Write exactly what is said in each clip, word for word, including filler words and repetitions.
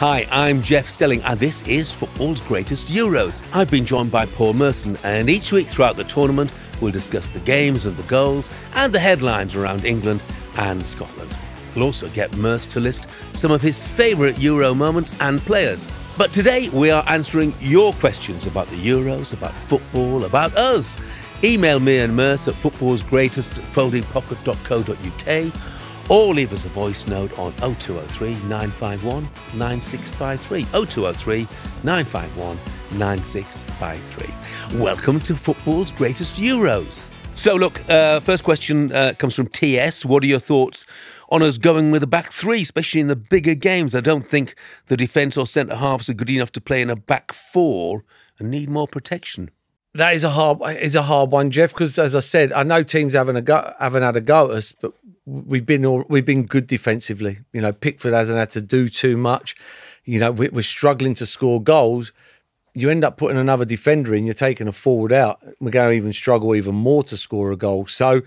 Hi, I'm Geoff Stelling and this is Football's Greatest Euros. I've been joined by Paul Merson and each week throughout the tournament we'll discuss the games and the goals and the headlines around England and Scotland. We'll also get Merce to list some of his favourite Euro moments and players. But today we are answering your questions about the Euros, about football, about us. Email me and Merce at footballs greatest at folding pocket dot co dot uk or leave us a voice note on oh two oh three, nine five one, nine six five three, oh two oh three, nine five one, nine six five three. Welcome to Football's Greatest Euros. So look, uh, first question uh, comes from T S. What are your thoughts on us going with a back three, especially in the bigger games? I don't think the defence or centre-halves are good enough to play in a back four and need more protection. That is a hard, is a hard one, Geoff, because as I said, I know teams haven't a go, haven't had a go at us, but we've been all, we've been good defensively. You know, Pickford hasn't had to do too much. You know, we're struggling to score goals. You end up putting another defender in, you're taking a forward out. We're going to even struggle even more to score a goal. So,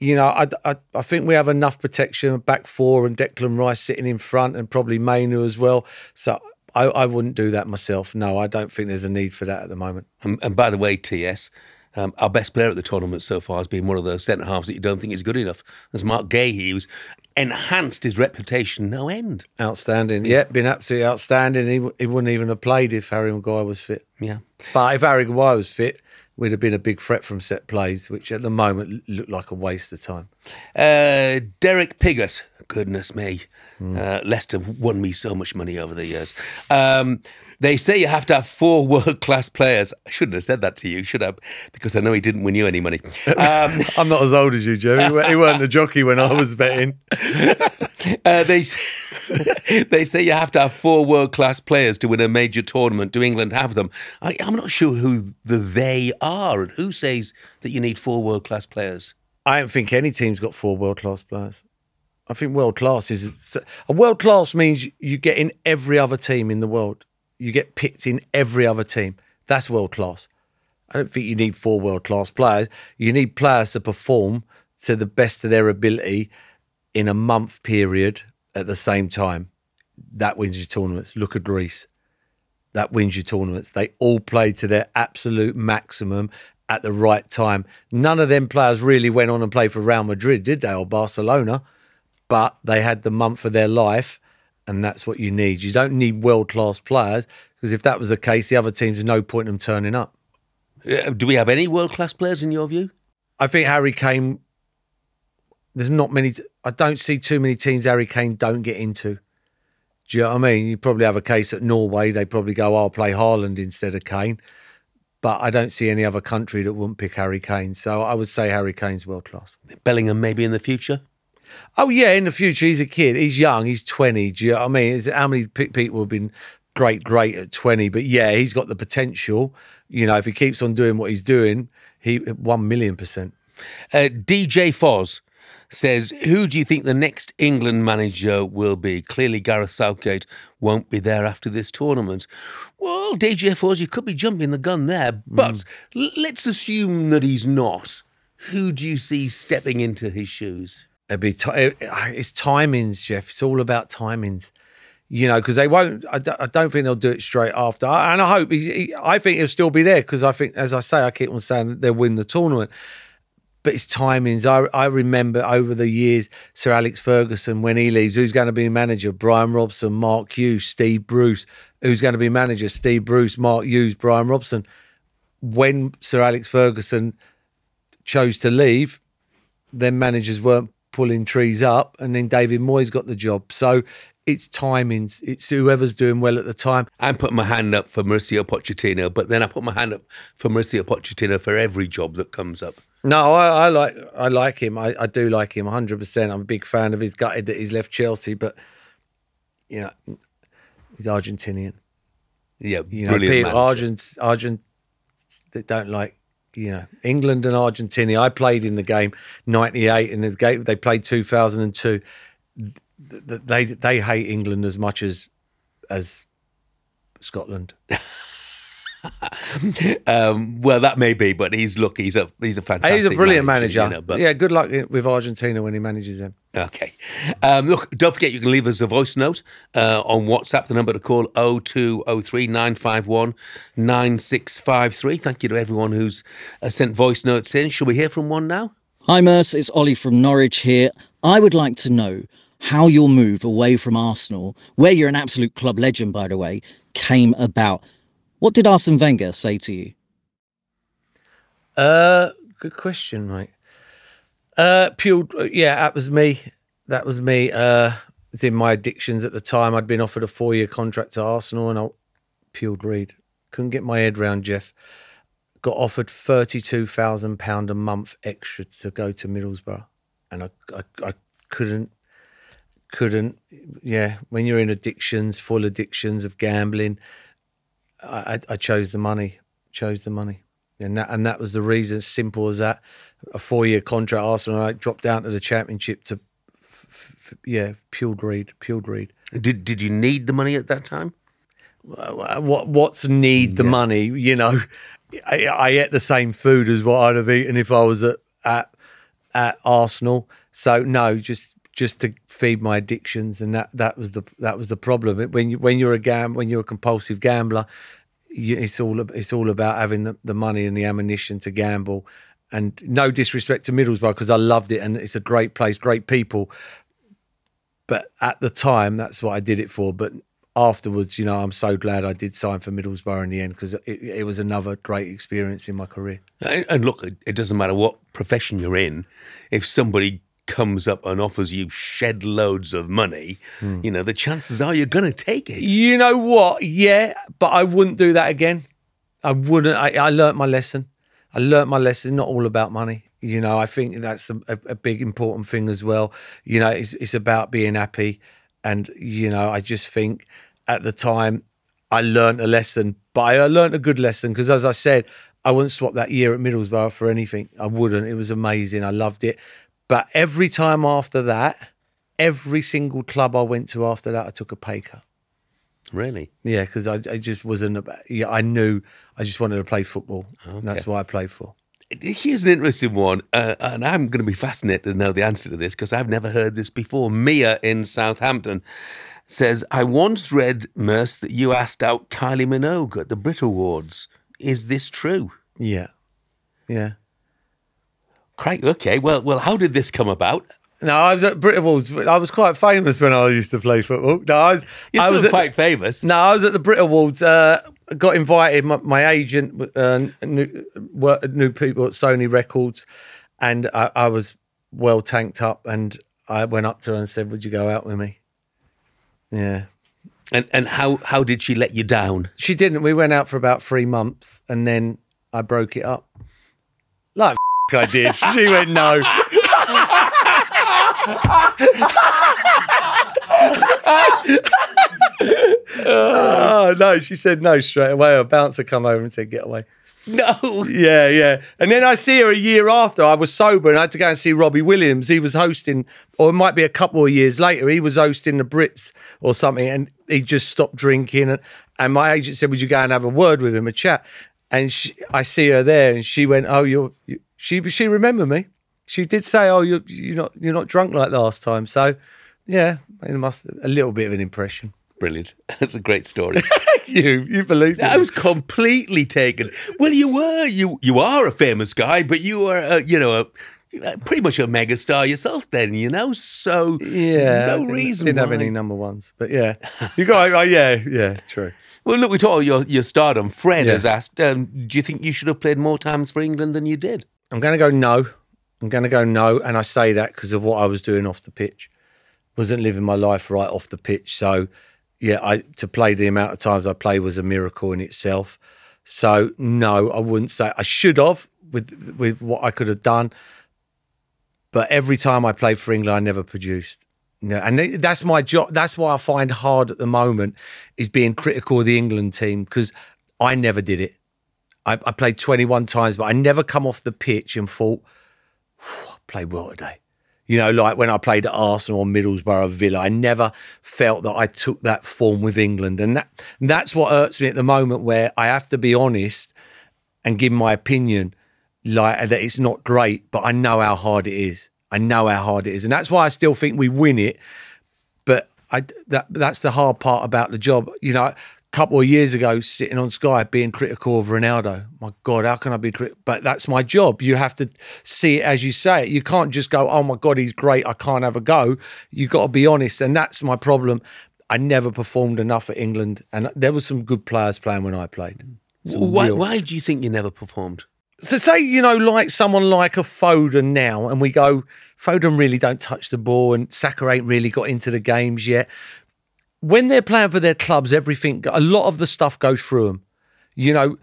you know, I, I, I think we have enough protection back four and Declan Rice sitting in front and probably Mainu as well. So I, I wouldn't do that myself. No, I don't think there's a need for that at the moment. And, and by the way, T S, um, our best player at the tournament so far has been one of those centre-halves that you don't think is good enough. That's Marc Guehi, who's enhanced his reputation no end. Outstanding. Yeah, been absolutely outstanding. He, he wouldn't even have played if Harry Maguire was fit. Yeah. But if Harry Maguire was fit, we'd have been a big threat from set plays, which at the moment looked like a waste of time. Uh, Derek Pigott, goodness me. Mm. Uh, Leicester won me so much money over the years. Um, they say you have to have four world-class players. I shouldn't have said that to you, should I? Because I know he didn't win you any money. Um, I'm not as old as you, Joe. He, he weren't a jockey when I was betting. uh, they, they say you have to have four world-class players to win a major tournament. Do England have them? I, I'm not sure who the they are and who says that you need four world-class players. I don't think any team's got four world-class players. I think world-class is... A world-class means you get in every other team in the world. You get picked in every other team. That's world-class. I don't think you need four world-class players. You need players to perform to the best of their ability in a month period at the same time. That wins your tournaments. Look at Greece. That wins your tournaments. They all play to their absolute maximum at the right time. None of them players really went on and played for Real Madrid, did they, or Barcelona? But they had the month of their life, and that's what you need. You don't need world-class players, because if that was the case, the other teams have no point in them turning up. Uh, do we have any world-class players in your view? I think Harry Kane, there's not many, I don't see too many teams Harry Kane don't get into. Do you know what I mean? You probably have a case at Norway, they probably go, I'll play Haaland instead of Kane. But I don't see any other country that wouldn't pick Harry Kane. So I would say Harry Kane's world-class. Bellingham maybe in the future? Oh, yeah, in the future, he's a kid. He's young. He's twenty. Do you know what I mean? It's how many people have been great, great at twenty? But, yeah, he's got the potential. You know, if he keeps on doing what he's doing, he one million percent. Uh, D J Foz says, who do you think the next England manager will be? Clearly, Gareth Southgate won't be there after this tournament. Well, D J Foz, you could be jumping the gun there, but mm. let's assume that he's not. Who do you see stepping into his shoes? It'd be t it's timings, Geoff. It's all about timings, you know, because they won't, I, d I don't think they'll do it straight after. I, and I hope, he, he, I think he'll still be there because I think, as I say, I keep on saying they'll win the tournament. But it's timings. I, I remember over the years, Sir Alex Ferguson, when he leaves, who's going to be manager? Brian Robson, Mark Hughes, Steve Bruce. Who's going to be manager? Steve Bruce, Mark Hughes, Brian Robson. When Sir Alex Ferguson chose to leave, their managers weren't pulling trees up, and then David Moyes got the job. So it's timings. It's whoever's doing well at the time. I'm putting my hand up for Mauricio Pochettino, but then I put my hand up for Mauricio Pochettino for every job that comes up. No, I, I like I like him. I, I do like him one hundred percent. I'm a big fan of his. Gutted that he's left Chelsea, but you know he's Argentinian. Yeah, you know, brilliant people, Argent, Argent, they don't like. You know, England and Argentina. I played in the game ninety-eight, and the game they played two thousand two. They they hate England as much as as Scotland. um, well, that may be, but he's look, he's a he's a fantastic. He's a brilliant manager. manager. You know, but... Yeah, good luck with Argentina when he manages them. Okay, um, look, don't forget you can leave us a voice note uh, on WhatsApp. The number to call oh two oh three, nine five one, nine six five three. Thank you to everyone who's uh, sent voice notes in. Shall we hear from one now? Hi, Merce. It's Ollie from Norwich here. I would like to know how your move away from Arsenal, where you're an absolute club legend, by the way, came about. What did Arsene Wenger say to you? Uh, good question, mate. Uh, pure, yeah, that was me. That was me. Uh, it was in my addictions at the time. I'd been offered a four-year contract to Arsenal, and I peeled Reed. Couldn't get my head round Geoff. Got offered thirty-two thousand pound a month extra to go to Middlesbrough, and I, I, I couldn't, couldn't. Yeah, when you're in addictions, full addictions of gambling. I, I chose the money, chose the money. And that, and that was the reason, simple as that. A four-year contract, Arsenal, I dropped down to the championship to, f f yeah, peeled Reed, peeled Reed. Did, did you need the money at that time? What, what's need the yeah. money, you know? I, I ate the same food as what I'd have eaten if I was at, at, at Arsenal. So, no, just... just to feed my addictions, and that that was the that was the problem. When you when you're a gam when you're a compulsive gambler, you, it's all it's all about having the, the money and the ammunition to gamble. And no disrespect to Middlesbrough, because I loved it and it's a great place, great people. But at the time, that's what I did it for. But afterwards, you know, I'm so glad I did sign for Middlesbrough in the end, because it, it was another great experience in my career. And, and look, it, it doesn't matter what profession you're in, if somebody comes up and offers you shed loads of money, mm. you know, the chances are you're going to take it. You know what? Yeah, but I wouldn't do that again. I wouldn't. I, I learnt my lesson. I learnt my lesson. Not all about money. You know, I think that's a, a big important thing as well. You know, it's, it's about being happy. And, you know, I just think at the time I learnt a lesson, but I learnt a good lesson, because as I said, I wouldn't swap that year at Middlesbrough for anything. I wouldn't. It was amazing. I loved it. But every time after that, every single club I went to after that, I took a pay cut. Really? Yeah, because I, I just wasn't about, yeah, I knew I just wanted to play football. Okay. And that's what I played for. Here's an interesting one, uh, and I'm going to be fascinated to know the answer to this, because I've never heard this before. Mia in Southampton says, I once read, Merce, that you asked out Kylie Minogue at the Brit Awards. Is this true? Yeah, yeah. Great. Okay. Well, well, how did this come about? No, I was at Brit Awards. I was quite famous when I used to play football. No, I was. You're still I was quite the, famous. No, I was at the Brit Awards. Uh, got invited. My, my agent uh, knew, knew people at Sony Records, and I, I was well tanked up. And I went up to her and said, "Would you go out with me?" Yeah. And and how how did she let you down? She didn't. We went out for about three months, and then I broke it up. Like. I did. She went, no. Oh, no, she said no straight away. A bouncer come over and said, get away. No. Yeah, yeah. And then I see her a year after. I was sober and I had to go and see Robbie Williams. He was hosting, or it might be a couple of years later, he was hosting the Brits or something, and he just stopped drinking. And, and my agent said, would you go and have a word with him, a chat? And she, I see her there, and she went, "Oh, you're." You, she she remembered me. She did say, "Oh, you're you're not you're not drunk like last time." So, yeah, it must a little bit of an impression. Brilliant. That's a great story. you you believe me? I was completely taken. Well, you were you you are a famous guy, but you were uh, you know a, pretty much a megastar yourself then. You know, so yeah, no I didn't, reason. Didn't why. have any number ones, but yeah, you got uh, yeah yeah true. Well, look, we talked about your, your stardom. Fred yeah. has asked, um, do you think you should have played more times for England than you did? I'm going to go no. I'm going to go no. And I say that because of what I was doing off the pitch. Wasn't living my life right off the pitch. So, yeah, I to play the amount of times I played was a miracle in itself. So, no, I wouldn't say. I should have with, with what I could have done. But every time I played for England, I never produced. No, and that's my job. That's why I find hard at the moment is being critical of the England team, because I never did it. I, I played twenty-one times, but I never come off the pitch and thought, I played well today. You know, like when I played at Arsenal or Middlesbrough or Villa, I never felt that I took that form with England. And that that's what hurts me at the moment, where I have to be honest and give my opinion, like that it's not great, but I know how hard it is. I know how hard it is. And that's why I still think we win it. But I, that that's the hard part about the job. You know, a couple of years ago, sitting on Sky, being critical of Ronaldo. My God, how can I be critical? But that's my job. You have to see it as you say it. You can't just go, oh my God, he's great, I can't have a go. You've got to be honest. And that's my problem. I never performed enough at England. And there were some good players playing when I played. Why, why do you think you never performed? So say, you know, like someone like a Foden now, and we go, Foden really don't touch the ball, and Saka ain't really got into the games yet. When they're playing for their clubs, everything, a lot of the stuff goes through them. You know,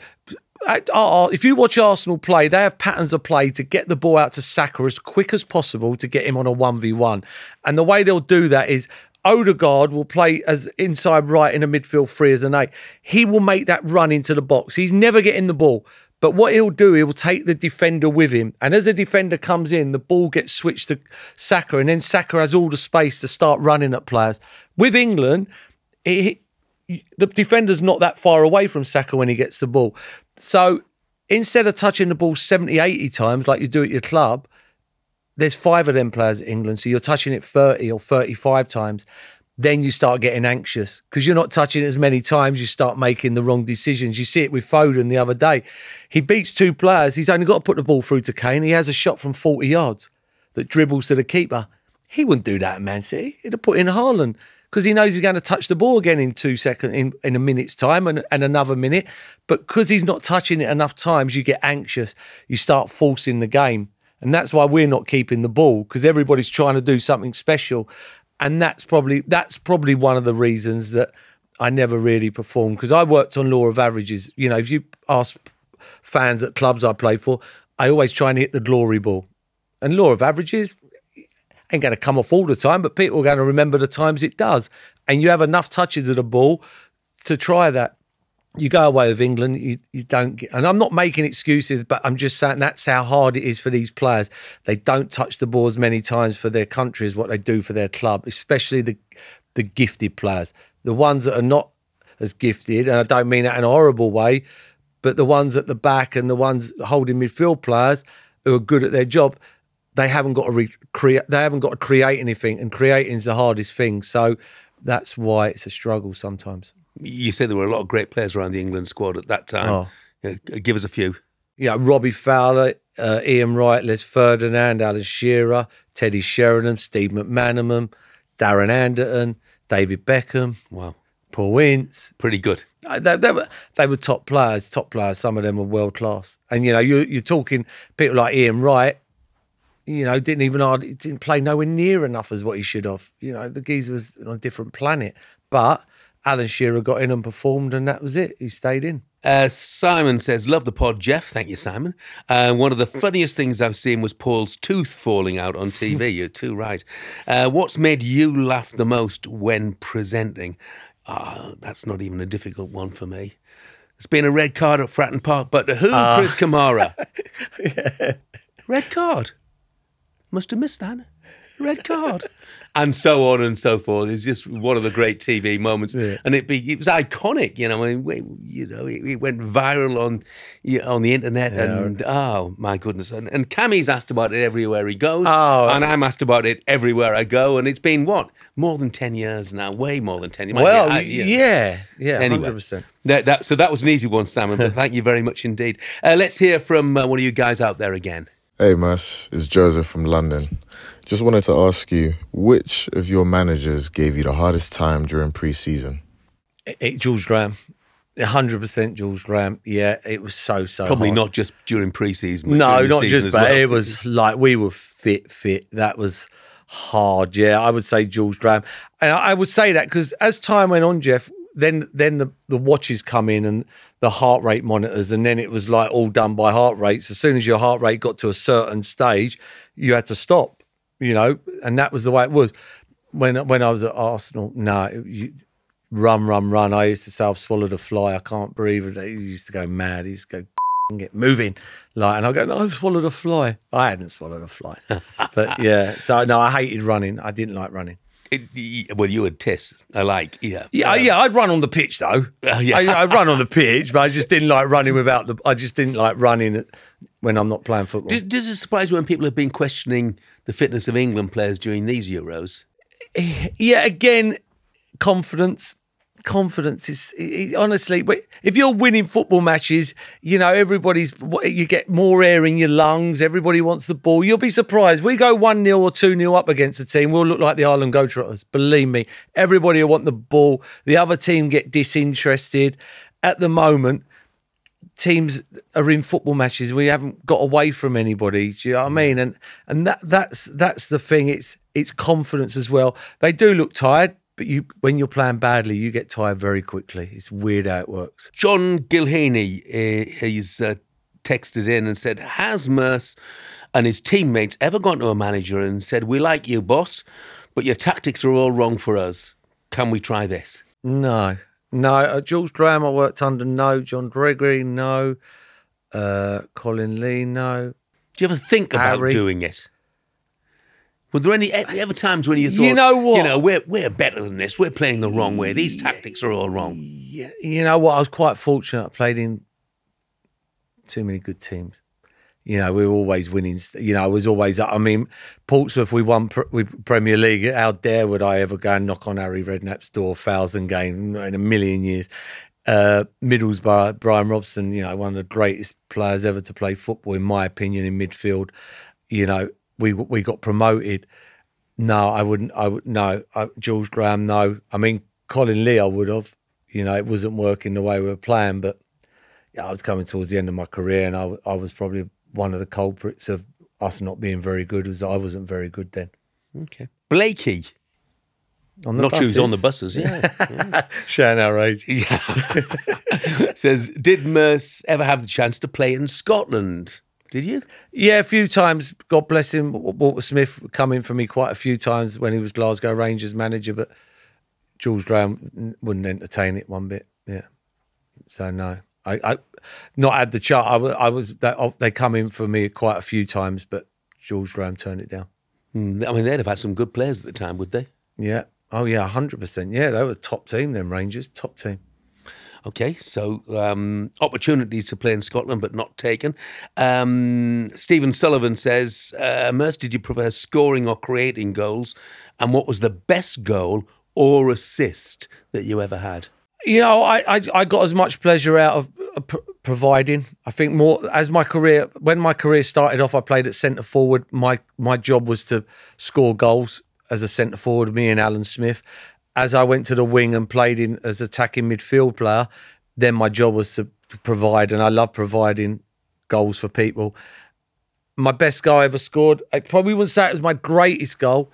if you watch Arsenal play, they have patterns of play to get the ball out to Saka as quick as possible to get him on a one v one. And the way they'll do that is Odegaard will play as inside right in a midfield three as an eight. He will make that run into the box. He's never getting the ball. But what he'll do, he'll take the defender with him. And as the defender comes in, the ball gets switched to Saka. And then Saka has all the space to start running at players. With England, it, it, the defender's not that far away from Saka when he gets the ball. So instead of touching the ball seventy, eighty times like you do at your club, there's five of them players at England. So you're touching it thirty or thirty-five times. Then you start getting anxious because you're not touching it as many times. You start making the wrong decisions. You see it with Foden the other day. He beats two players. He's only got to put the ball through to Kane. He has a shot from forty yards that dribbles to the keeper. He wouldn't do that at Man City. He'd have put in Haaland because he knows he's going to touch the ball again in two seconds, in, in a minute's time and, and another minute. But because he's not touching it enough times, you get anxious. You start forcing the game. And that's why we're not keeping the ball, because everybody's trying to do something special. And that's probably that's probably one of the reasons that I never really performed, because I worked on law of averages. You know, if you ask fans at clubs I play for, I always try and hit the glory ball. And law of averages ain't going to come off all the time, but people are going to remember the times it does. And you have enough touches of the ball to try that. You go away with England, you, you don't get... And I'm not making excuses, but I'm just saying that's how hard it is for these players. They don't touch the ball as many times for their country as what they do for their club, especially the the gifted players. The ones that are not as gifted, and I don't mean that in a horrible way, but the ones at the back and the ones holding midfield players who are good at their job, they haven't got to recreate, they haven't got to create anything, and creating is the hardest thing. So that's why it's a struggle sometimes. You said there were a lot of great players around the England squad at that time. Oh. Yeah, give us a few. Yeah, Robbie Fowler, uh, Ian Wright, Les Ferdinand, Alan Shearer, Teddy Sheringham, Steve McManaman, Darren Anderton, David Beckham. Wow. Paul Ince. Pretty good. Uh, they, they, were, they were top players, top players. Some of them were world class. And, you know, you, you're talking people like Ian Wright, you know, didn't even hardly, didn't play nowhere near enough as what he should have. You know, the geezer was on a different planet. But Alan Shearer got in and performed, and that was it. He stayed in. Uh, Simon says, love the pod, Geoff. Thank you, Simon. Uh, one of the funniest things I've seen was Paul's tooth falling out on T V. You're too right. Uh, what's made you laugh the most when presenting? Oh, that's not even a difficult one for me. It's been a red card at Fratton Park, but who? Uh. Chris Kamara. Yeah. Red card. Must have missed that. Red card. And so on and so forth. It's just one of the great T V moments, yeah. And it, be, it was iconic. You know, I mean, we, you know, it, it went viral on you know, on the internet, yeah. And oh my goodness! And, and Cammy's asked about it everywhere he goes, oh, and I'm asked about it everywhere I go. And it's been what, more than ten years now, way more than ten years. Well, be, I, you know. yeah, yeah, anyway, one hundred percent. That, that, so that was an easy one, Simon. But thank you very much indeed. Uh, let's hear from uh, one of you guys out there again. Hey, Mas, it's Joseph from London. Just wanted to ask you, which of your managers gave you the hardest time during pre-season? It, it, George Graham. one hundred percent George Graham. Yeah, it was so, so Probably hard. Not just during pre-season. No, not just, but well. It was like we were fit, fit. That was hard, yeah. I would say George Graham. And I, I would say that because as time went on, Geoff, then then the, the watches come in and the heart rate monitors, and then it was like all done by heart rates. As soon as your heart rate got to a certain stage, you had to stop, you know, and that was the way it was. When when I was at Arsenal, no, nah, run, run, run. I used to say, I've swallowed a fly, I can't breathe. He used to go mad. He used to go get moving. Like, and I go, no, I've swallowed a fly. I hadn't swallowed a fly. But yeah, so no, I hated running. I didn't like running. It, well, you would test, I like, yeah. Yeah, um, yeah, I'd run on the pitch though. Uh, yeah. I, I'd run on the pitch, but I just didn't like running without the, I just didn't like running when I'm not playing football. Do, does it surprise you when people have been questioning the fitness of England players during these Euros? Yeah, again, confidence. Confidence is, it, it, honestly, if you're winning football matches, you know, everybody's, you get more air in your lungs, everybody wants the ball. You'll be surprised. We go one nil or two nil up against a team, we'll look like the Ireland Go Trotters. Believe me, everybody will want the ball. The other team get disinterested. At the moment, teams are in football matches. We haven't got away from anybody. Do you know what I mean? And and that that's that's the thing. It's it's confidence as well. They do look tired. But you, when you're playing badly, you get tired very quickly. It's weird how it works. John Gilheeney, uh, he's uh, texted in and said, has Merce and his teammates ever gone to a manager and said, we like you, boss, but your tactics are all wrong for us. Can we try this? No. No. Uh, George Graham I worked under, no. John Gregory, no. Uh, Colin Lee, no. Do you ever think about Harry. doing it? Were there any ever times when you thought, you know what, you know, we're we're better than this. We're playing the wrong way. These tactics are all wrong. Yeah, you know what? I was quite fortunate. I played in too many good teams. You know, we were always winning. You know, I was always. I mean, Portsmouth. We won we Premier League. How dare would I ever go and knock on Harry Redknapp's door? Thousand game, not in a million years. Uh, Middlesbrough, Brian Robson. You know, one of the greatest players ever to play football, in my opinion, in midfield. You know. We we got promoted. No, I wouldn't. I would no. I, George Graham, no. I mean, Colin Lee, I would have. You know, it wasn't working the way we were playing. But yeah, I was coming towards the end of my career, and I I was probably one of the culprits of us not being very good. Was that I wasn't very good then. Okay, Blakey. On the not buses. Who's on the buses, yeah. yeah. Showing our age. Yeah. Says, did Merce ever have the chance to play in Scotland? Did you? Yeah, a few times. God bless him. Walter Smith come in for me quite a few times when he was Glasgow Rangers manager, but George Graham wouldn't entertain it one bit. Yeah, so no, I, I not had the chart. I, I was they, they come in for me quite a few times, but George Graham turned it down. Mm, I mean, they'd have had some good players at the time, would they? Yeah. Oh yeah, a hundred percent. Yeah, they were top team. Them Rangers, top team. Okay, so um, opportunities to play in Scotland, but not taken. Um, Stephen Sullivan says, uh, Merce, did you prefer scoring or creating goals? And what was the best goal or assist that you ever had? You know, I, I, I got as much pleasure out of uh, pr providing. I think more as my career, when my career started off, I played at centre forward. My, my job was to score goals as a centre forward, me and Alan Smith. As I went to the wing and played in as attacking midfield player, then my job was to, to provide, and I love providing goals for people. My best goal I ever scored, I probably wouldn't say it was my greatest goal,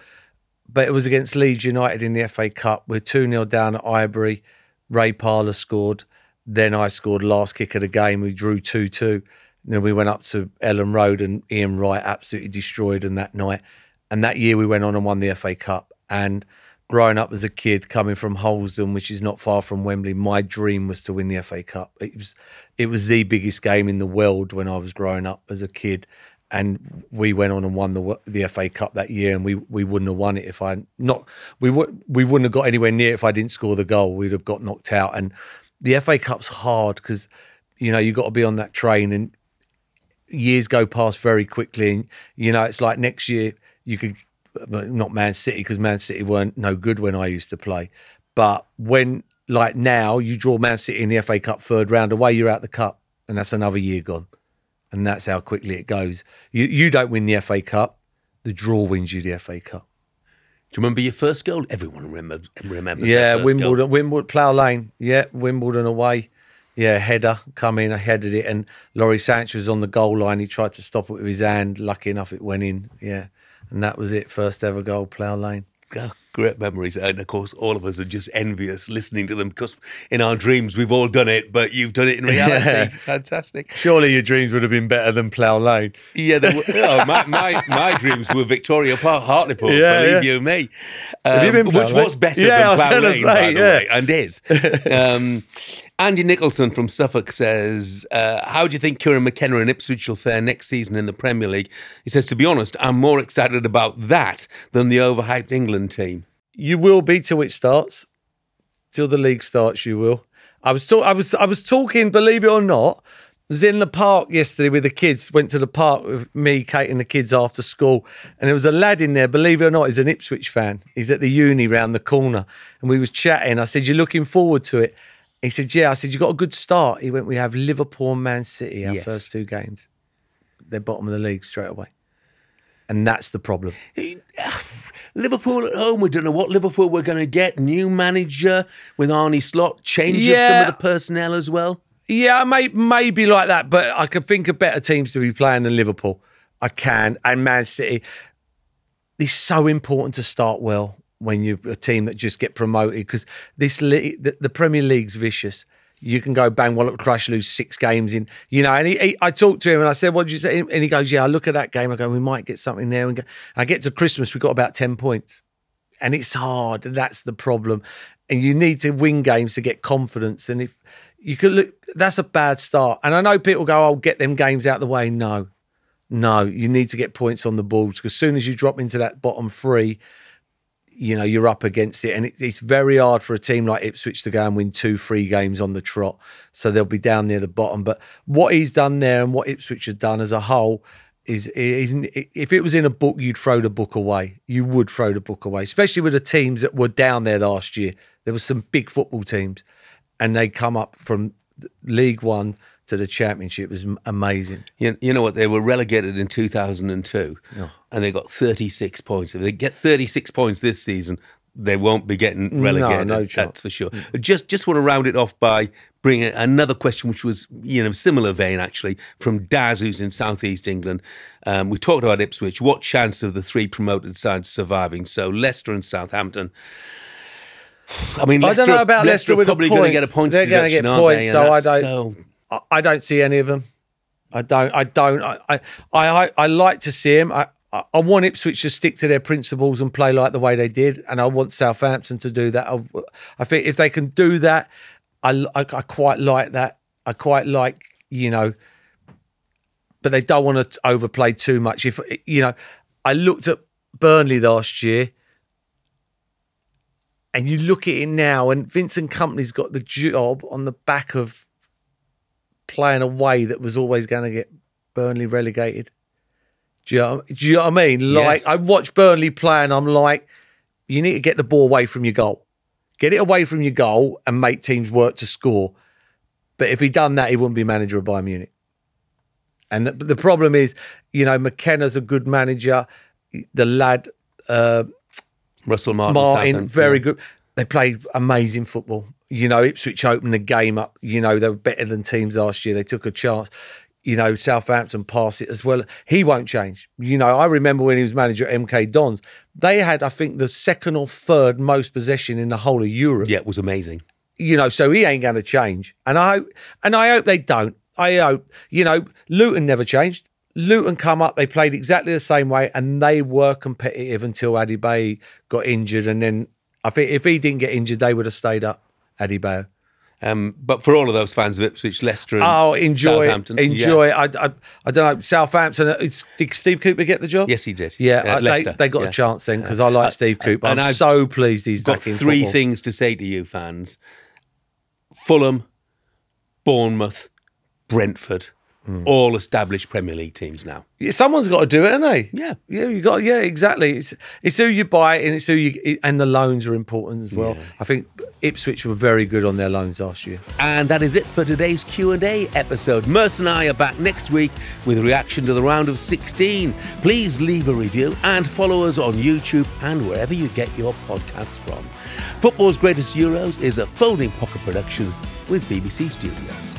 but it was against Leeds United in the F A Cup. We're two nil down at Highbury. Ray Parlour scored. Then I scored last kick of the game. We drew two two. Then we went up to Ellen Road and Ian Wright absolutely destroyed them that night. And that year we went on and won the F A Cup. And growing up as a kid, coming from Holsden, which is not far from Wembley, my dream was to win the F A Cup. It was, it was the biggest game in the world when I was growing up as a kid, and we went on and won the the F A Cup that year, and we we wouldn't have won it if I not we would we wouldn't have got anywhere near it if I didn't score the goal. We'd have got knocked out, and the F A Cup's hard because you know you got to be on that train, and years go past very quickly, and you know it's like next year you could. Not Man City, because Man City weren't no good when I used to play. But when, like now, you draw Man City in the F A Cup third round away, you're out the cup, and that's another year gone. And that's how quickly it goes. You you don't win the F A Cup, the draw wins you the F A Cup. Do you remember your first goal? Everyone remembers. remembers yeah, that first Wimbledon, goal. Wimbledon, Plough Lane. Yeah, Wimbledon away. Yeah, header, come in, I headed it, and Laurie Sanchez was on the goal line. He tried to stop it with his hand. Lucky enough, it went in. Yeah. And that was it, first ever goal, Plough Lane. Oh, Great memories. And of course, all of us are just envious listening to them because in our dreams, we've all done it, but you've done it in reality. Yeah. Fantastic. Surely your dreams would have been better than Plough Lane. Yeah, they were, oh, my, my, my dreams were Victoria Park, Hartlepool, yeah, believe yeah. you me. Um, have you been Plough Which Lane? was better yeah, than Plough Lane, say, by the yeah. way, and is. Um, Andy Nicholson from Suffolk says, uh, how do you think Kieran McKenna and Ipswich will fare next season in the Premier League? He says, to be honest, I'm more excited about that than the overhyped England team. You will be till it starts. Till the league starts, you will. I was, I was, I was talking, believe it or not, I was in the park yesterday with the kids, went to the park with me, Kate and the kids after school, and there was a lad in there, believe it or not, he's an Ipswich fan. He's at the uni round the corner, and we was chatting. I said, you're looking forward to it? He said, yeah. I said, you got a good start. He went, we have Liverpool and Man City, our yes. first two games. They're bottom of the league straight away. And that's the problem. He, uh, Liverpool at home, we don't know what Liverpool we're going to get. New manager with Arnie Slot, change yeah. of some of the personnel as well. Yeah, may, maybe like that, but I could think of better teams to be playing than Liverpool. I can, and Man City. It's so important to start well when you're a team that just get promoted, because this league, the, the Premier League's vicious. You can go bang, wallop, crush, lose six games in, you know. And he, he, I talked to him and I said, what did you say? And he goes, yeah, I look at that game, I go, we might get something there. And, go, and I get to Christmas, we've got about ten points. And it's hard, and that's the problem. And you need to win games to get confidence. And if you could look, that's a bad start. And I know people go, oh, get them games out of the way. No, no, you need to get points on the board, because as soon as you drop into that bottom three, you know, you're up against it. And it, it's very hard for a team like Ipswich to go and win two, three games on the trot. So they'll be down near the bottom. But what he's done there and what Ipswich has done as a whole is, is, if it was in a book, you'd throw the book away. You would throw the book away, especially with the teams that were down there last year. There were some big football teams and they come up from League One to the Championship. It was amazing. You, you know what? They were relegated in two thousand and two. Oh. And they got thirty-six points. If they get thirty-six points this season, they won't be getting relegated. No, no chance. That's for sure. Mm. Just, just want to round it off by bringing another question, which was, you know, similar vein, actually, from Daz, who's in South East England. Um, we talked about Ipswich. What chance of the three promoted sides surviving? So Leicester and Southampton. I mean, Leicester, I don't know about Leicester. Leicester with probably going to get a points They're going to get points, so I don't. So... I don't see any of them. I don't. I don't. I. I. I, I like to see him. I. I want Ipswich to stick to their principles and play like the way they did, and I want Southampton to do that. I, I think if they can do that, I, I, I quite like that. I quite like, you know, but they don't want to overplay too much. If, you know, I looked at Burnley last year, and you look at it now, and Vincent Company's got the job on the back of playing a way that was always going to get Burnley relegated. Do you know, do you know what I mean? Like, yes. I watch Burnley play and I'm like, you need to get the ball away from your goal. Get it away from your goal and make teams work to score. But if he'd done that, he wouldn't be manager of Bayern Munich. And the, the problem is, you know, McKenna's a good manager. The lad, uh, Russell Martin, Martin very yeah. good. They played amazing football. You know, Ipswich opened the game up. You know, they were better than teams last year. They took a chance. You know, Southampton passed it as well. He won't change. You know, I remember when he was manager at M K Dons, they had, I think, the second or third most possession in the whole of Europe. Yeah, it was amazing. You know, so he ain't going to change. And I, and I hope they don't. I hope, you know, Luton never changed. Luton come up, they played exactly the same way, and they were competitive until Adebayo got injured. And then I think if he didn't get injured, they would have stayed up. Adebayo. Um, but for all of those fans of Ipswich, Leicester and oh, enjoy Southampton. It. Enjoy yeah. it. I, I, I don't know, Southampton, it's, did Steve Cooper get the job? Yes, he did. Yeah, uh, I, they, they got yeah. a chance then, because I like uh, Steve Cooper. I'm I've so pleased he's got back in three football. Things to say to you fans. Fulham, Bournemouth, Brentford. Mm. All established Premier League teams now. Yeah, someone's got to do it, haven't they? Yeah, yeah, you got. Yeah, exactly. It's it's who you buy, and it's who you. And the loans are important as well. Yeah. I think Ipswich were very good on their loans last year. And that is it for today's Q and A episode. Merce and I are back next week with a reaction to the round of sixteen. Please leave a review and follow us on YouTube and wherever you get your podcasts from. Football's Greatest Euros is a Folding Pocket production with B B C Studios.